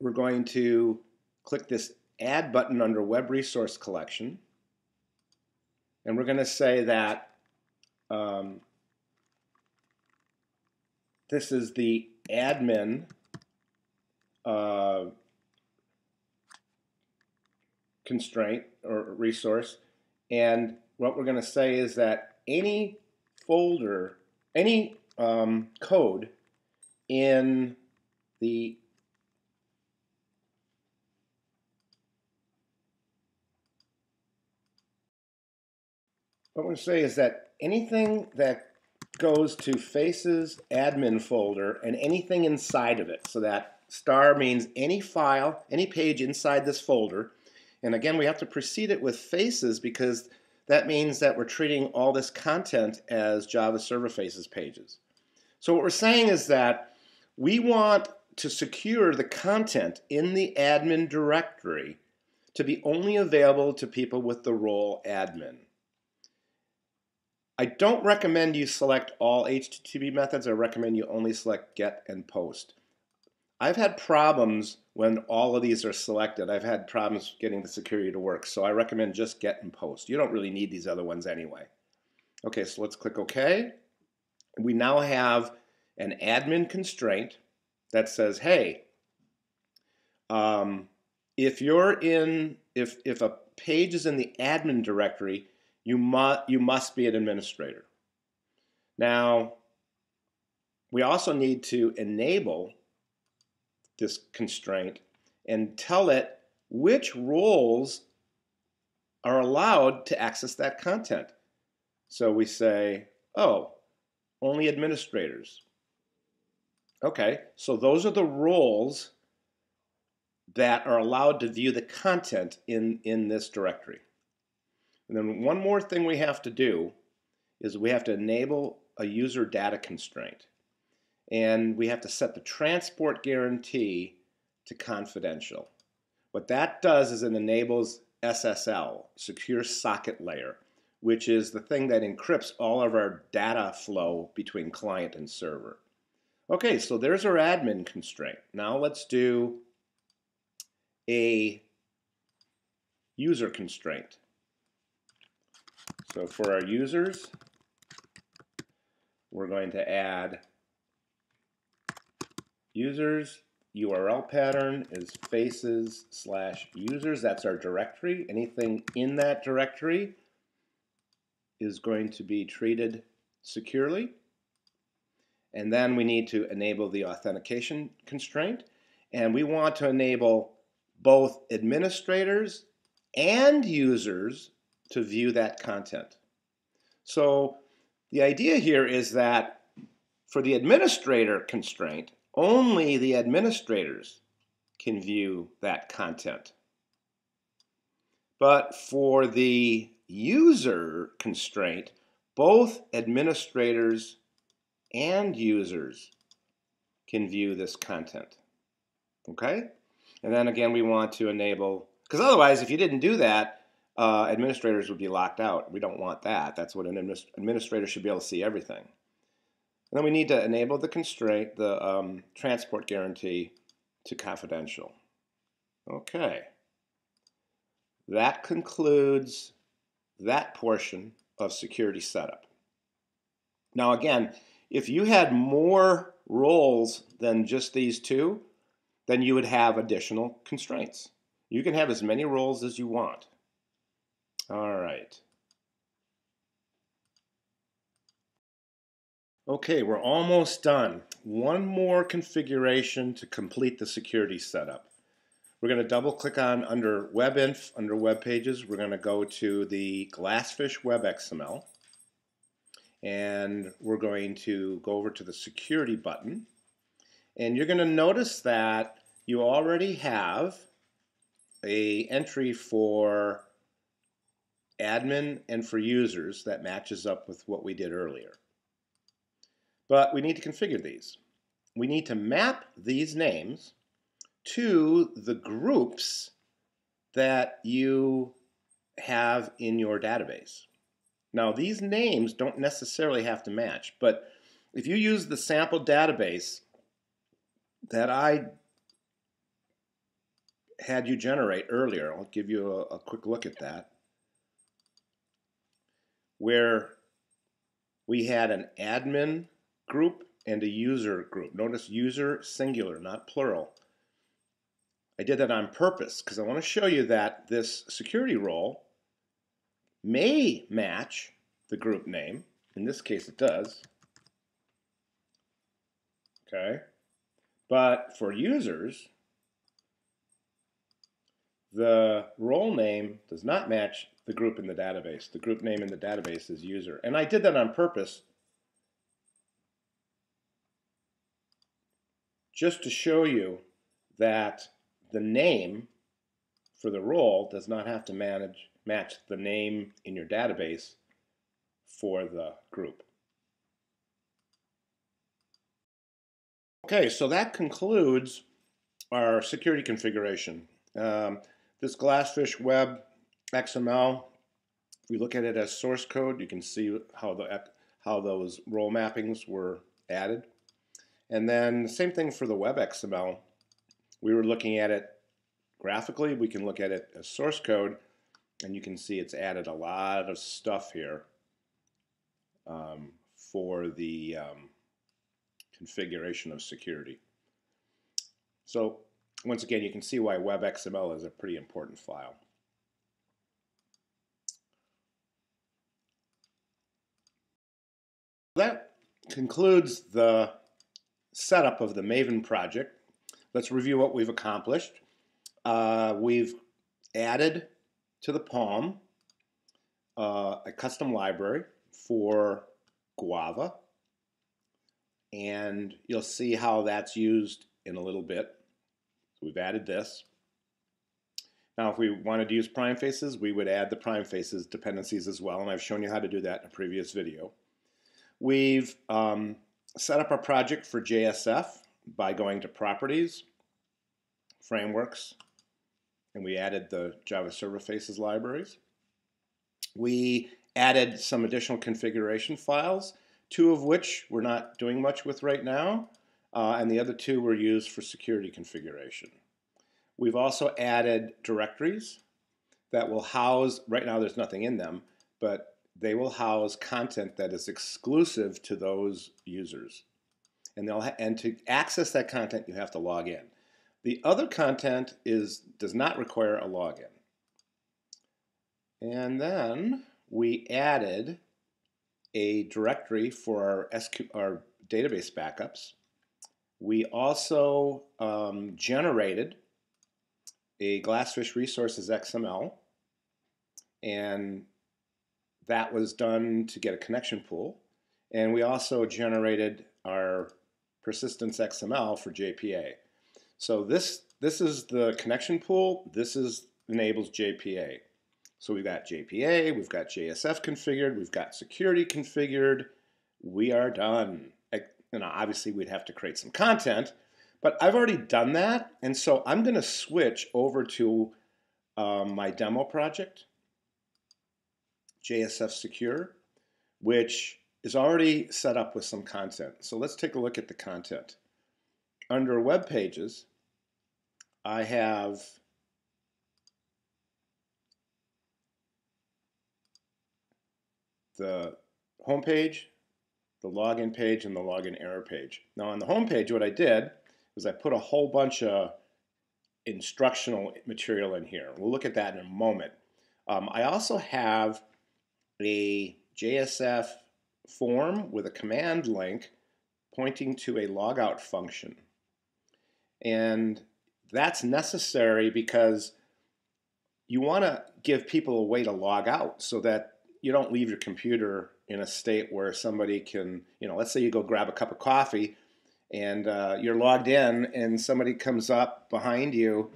we're going to click this Add button under Web Resource Collection, and we're going to say that um, this is the admin uh, constraint or resource, and what we're going to say is that any folder, any um, code in the What we're going to say is that anything that goes to Faces admin folder and anything inside of it, so that star means any file, any page inside this folder, and again we have to precede it with Faces because that means that we're treating all this content as Java Server Faces pages. So what we're saying is that we want to secure the content in the admin directory to be only available to people with the role admin. I don't recommend you select all H T T P methods. I recommend you only select GET and POST. I've had problems when all of these are selected. I've had problems getting the security to work, so I recommend just GET and POST. You don't really need these other ones anyway. Okay, so let's click OK. We now have an admin constraint that says, hey, um, if you're in, if, if a page is in the admin directory, You, mu you must be an administrator. Now, we also need to enable this constraint and tell it which roles are allowed to access that content. So we say, oh, only administrators. Okay, so those are the roles that are allowed to view the content in, in this directory. And then one more thing we have to do is we have to enable a user data constraint. And we have to set the transport guarantee to confidential. What that does is it enables S S L, Secure Socket Layer, which is the thing that encrypts all of our data flow between client and server. Okay, so there's our admin constraint. Now let's do a user constraint. So for our users, we're going to add users, U R L pattern is faces slash users. That's our directory. Anything in that directory is going to be treated securely. And then we need to enable the authentication constraint. And we want to enable both administrators and users to view that content. So the idea here is that for the administrator constraint, only the administrators can view that content. But for the user constraint, both administrators and users can view this content. Okay? And then again, we want to enable, because otherwise, if you didn't do that, uh, administrators would be locked out. We don't want that. That's what an administ administrator should be able to see everything. And then we need to enable the constraint, the um, transport guarantee to confidential. Okay. That concludes that portion of security setup. Now again, if you had more roles than just these two, then you would have additional constraints. You can have as many roles as you want. All right. Okay, we're almost done. One more configuration to complete the security setup. We're going to double click on under WebInf, under Web Pages. We're going to go to the GlassFish Web X M L. And we're going to go over to the security button. And you're going to notice that you already have an entry for admin and for users that matches up with what we did earlier. But we need to configure these. We need to map these names to the groups that you have in your database. Now, these names don't necessarily have to match, but if you use the sample database that I had you generate earlier, I'll give you a, a quick look at that, where we had an admin group and a user group. Notice user singular, not plural. I did that on purpose because I want to show you that this security role may match the group name. In this case, it does. Okay. But for users, the role name does not match the group in the database. The group name in the database is user. And I did that on purpose just to show you that the name for the role does not have to manage, match the name in your database for the group. Okay, so that concludes our security configuration. Um, this GlassFish Web X M L, if we look at it as source code, you can see how, the, how those role mappings were added. And then same thing for the Web X M L. We were looking at it graphically. We can look at it as source code, and you can see it's added a lot of stuff here um, for the um, configuration of security. So once again, you can see why WebXML is a pretty important file. That concludes the setup of the Maven project. Let's review what we've accomplished. Uh, we've added to the Palm uh, a custom library for Guava, and you'll see how that's used in a little bit. So we've added this. Now, if we wanted to use PrimeFaces, we would add the PrimeFaces dependencies as well, and I've shown you how to do that in a previous video. We've um, set up our project for J S F by going to Properties, Frameworks, and we added the Java Server Faces libraries. We added some additional configuration files, two of which we're not doing much with right now, uh, and the other two were used for security configuration. We've also added directories that will house, right now there's nothing in them, but they will house content that is exclusive to those users. And, they'll ha and to access that content, you have to log in. The other content is, does not require a login. And then we added a directory for our, S Q, our database backups. We also um, generated a GlassFish resources X M L, and that was done to get a connection pool. And we also generated our persistence X M L for J P A. So this, this is the connection pool. This is enables J P A. So we've got J P A, we've got J S F configured, we've got security configured. We are done. you know, obviously we'd have to create some content, but I've already done that, and so I'm going to switch over to uh, my demo project, J S F Secure, which is already set up with some content. So let's take a look at the content. Under Web Pages, I have the home page, the login page, and the login error page. Now on the home page, what I did was I put a whole bunch of instructional material in here. We'll look at that in a moment. Um, I also have a J S F form with a command link pointing to a logout function. And that's necessary because you want to give people a way to log out so that you don't leave your computer in a state where somebody can, you know, let's say you go grab a cup of coffee and uh, you're logged in and somebody comes up behind you,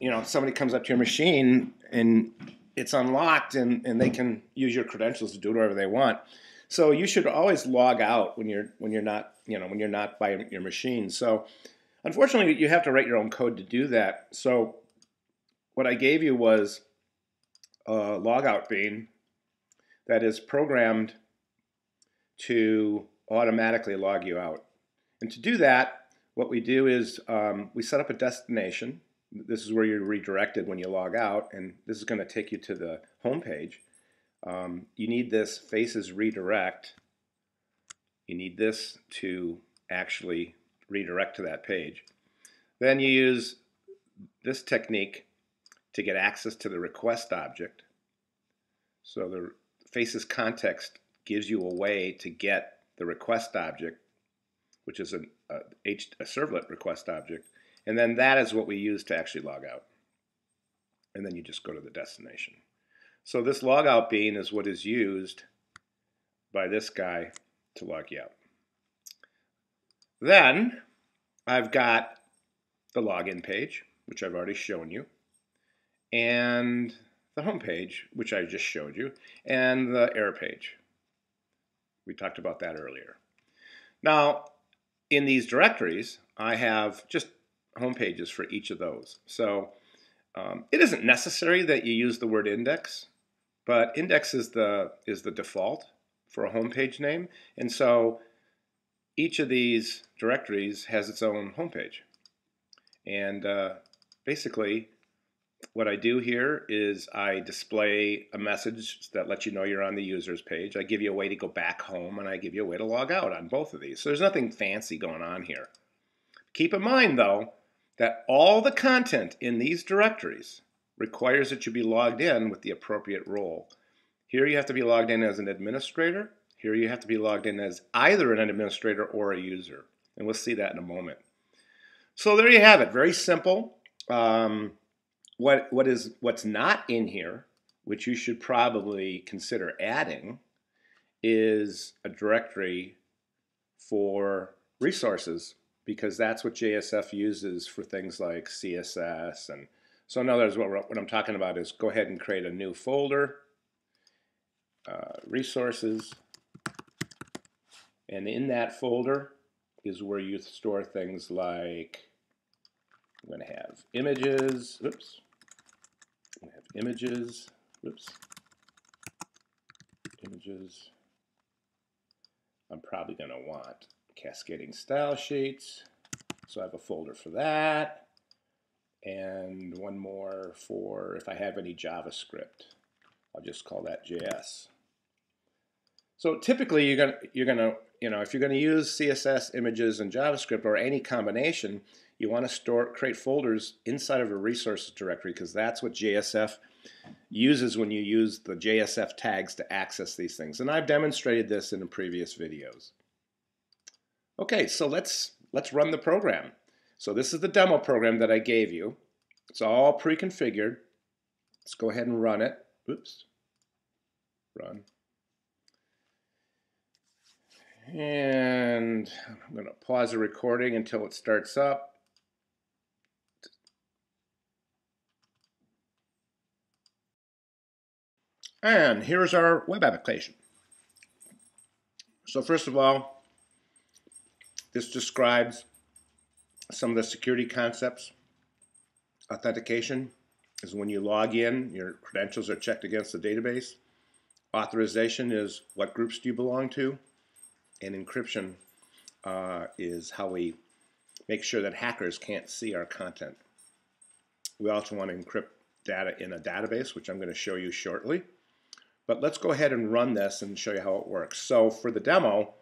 you know, somebody comes up to your machine and it's unlocked and, and they can use your credentials to do whatever they want. So you should always log out when you're, when you're not, you know, when you're not by your machine. So unfortunately, you have to write your own code to do that. So what I gave you was a logout bean that is programmed to automatically log you out. And to do that, what we do is um, we set up a destination. This is where you're redirected when you log out, and this is going to take you to the home page. Um, you need this faces redirect. You need this to actually redirect to that page. Then you use this technique to get access to the request object. So the Faces context gives you a way to get the request object, which is a, a, a servlet request object, and then that is what we use to actually log out. And then you just go to the destination. So this logout bean is what is used by this guy to log you out. Then I've got the login page, which I've already shown you, and the home page, which I just showed you, and the error page. We talked about that earlier. Now, in these directories, I have just home pages for each of those. So um, it isn't necessary that you use the word index, but index is the, is the default for a home page name. And so each of these directories has its own home page. And uh, basically, what I do here is I display a message that lets you know you're on the user's page. I give you a way to go back home, and I give you a way to log out on both of these. So there's nothing fancy going on here. Keep in mind, though, that all the content in these directories requires that you be logged in with the appropriate role. Here you have to be logged in as an administrator. Here you have to be logged in as either an administrator or a user. And we'll see that in a moment. So there you have it. Very simple. Um, What, what is, what's not in here, which you should probably consider adding, is a directory for resources, because that's what J S F uses for things like C S S. And so in other words, what, we're, what I'm talking about is go ahead and create a new folder, uh, resources, and in that folder is where you store things like, I'm going to have images, oops. I'm going to have images, whoops, images. I'm probably going to want cascading style sheets, so I have a folder for that, and one more for if I have any JavaScript. I'll just call that J S. So typically, you're going to, you're going to, you know, if you're going to use C S S, images, and JavaScript, or any combination, you want to store, create folders inside of a resources directory, because that's what J S F uses when you use the J S F tags to access these things. And I've demonstrated this in the previous videos. Okay, so let's let's run the program. So this is the demo program that I gave you. It's all pre-configured. Let's go ahead and run it. Oops. Run. And I'm going to pause the recording until it starts up. And here's our web application. So first of all, This describes some of the security concepts. Authentication is when you log in, your credentials are checked against the database. Authorization is what groups do you belong to. And encryption uh, is how we make sure that hackers can't see our content. We also want to encrypt data in a database, which I'm going to show you shortly. But let's go ahead and run this and show you how it works. So for the demo,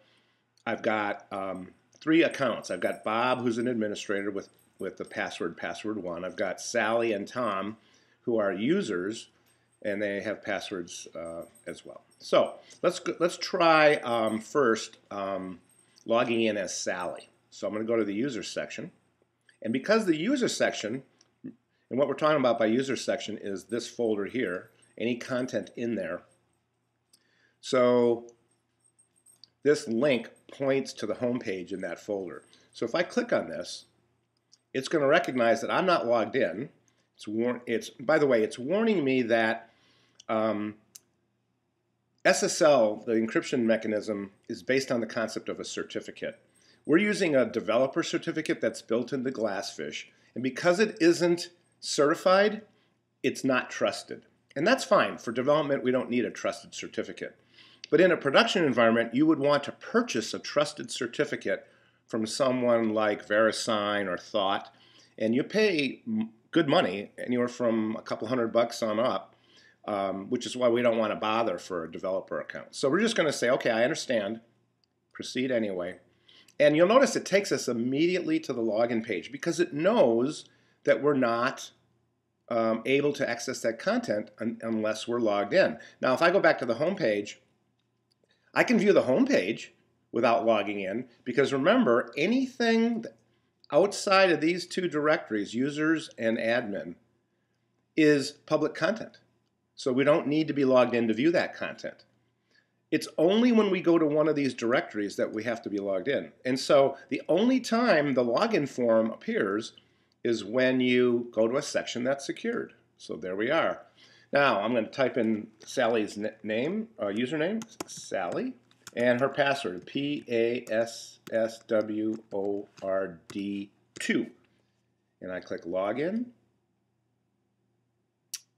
I've got um, three accounts. I've got Bob, who's an administrator with, with the password, password one. I've got Sally and Tom, who are users, and they have passwords uh, as well. So let's, go, let's try um, first um, logging in as Sally. So I'm going to go to the user section. And because the user section, and what we're talking about by user section is this folder here, any content in there. So this link points to the home page in that folder. So if I click on this, it's going to recognize that I'm not logged in. It's, war it's by the way, it's warning me that um, S S L, the encryption mechanism, is based on the concept of a certificate. We're using a developer certificate that's built into GlassFish, and because it isn't certified, it's not trusted. And that's fine. For development, we don't need a trusted certificate. But in a production environment, you would want to purchase a trusted certificate from someone like VeriSign or Thawte, and you pay good money, anywhere from a couple hundred bucks on up, um, which is why we don't want to bother for a developer account. So we're just going to say, okay, I understand, proceed anyway. And you'll notice it takes us immediately to the login page because it knows that we're not um, able to access that content un unless we're logged in. Now, if I go back to the home page, I can view the home page without logging in because remember, anything outside of these two directories, users and admin, is public content. So we don't need to be logged in to view that content. It's only when we go to one of these directories that we have to be logged in. And so the only time the login form appears is when you go to a section that's secured. So there we are. Now I'm going to type in Sally's name, uh, username, Sally, and her password, P A S S W O R D two. And I click login.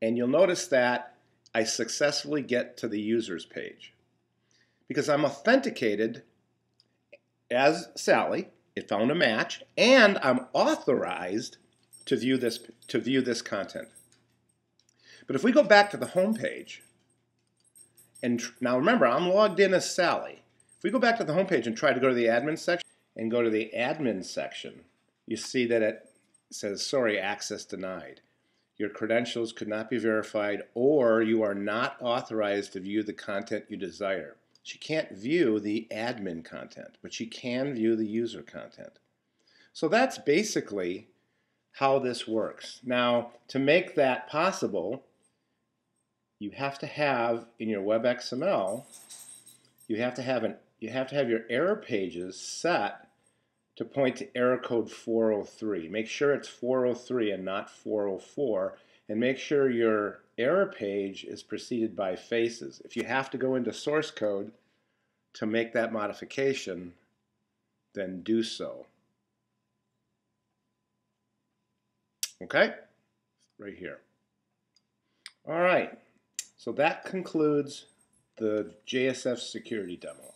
And you'll notice that I successfully get to the users page. Because I'm authenticated as Sally, it found a match, and I'm authorized to view this to view this content. But if we go back to the home page, and now remember, I'm logged in as Sally. If we go back to the home page and try to go to the admin section and go to the admin section, you see that it says, sorry, access denied. Your credentials could not be verified, or you are not authorized to view the content you desire. She can't view the admin content, but she can view the user content. So that's basically how this works. Now, to make that possible, you have to have in your web X M L, you have to have an you have to have your error pages set to point to error code four oh three. Make sure it's four oh three and not four oh four, and make sure your error page is preceded by faces. If you have to go into source code to make that modification, then do so. Okay? Right here. All right. So that concludes the J S F security demo.